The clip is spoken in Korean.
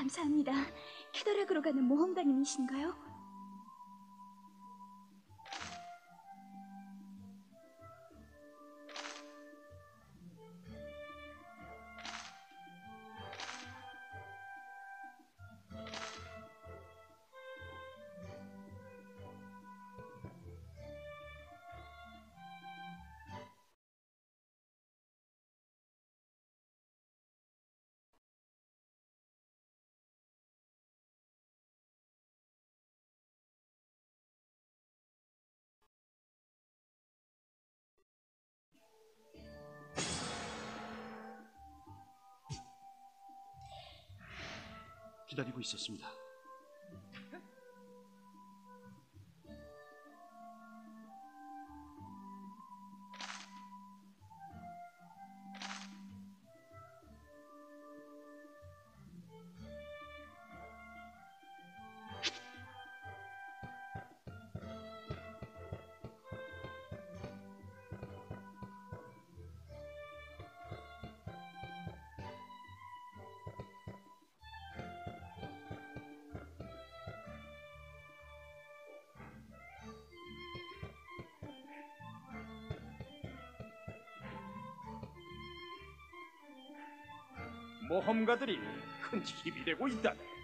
감사합니다. 캐더락으로 가는 모험가님이신가요? 기다리고 있었습니다. 모험가들이 큰 힘이 되고 있다네.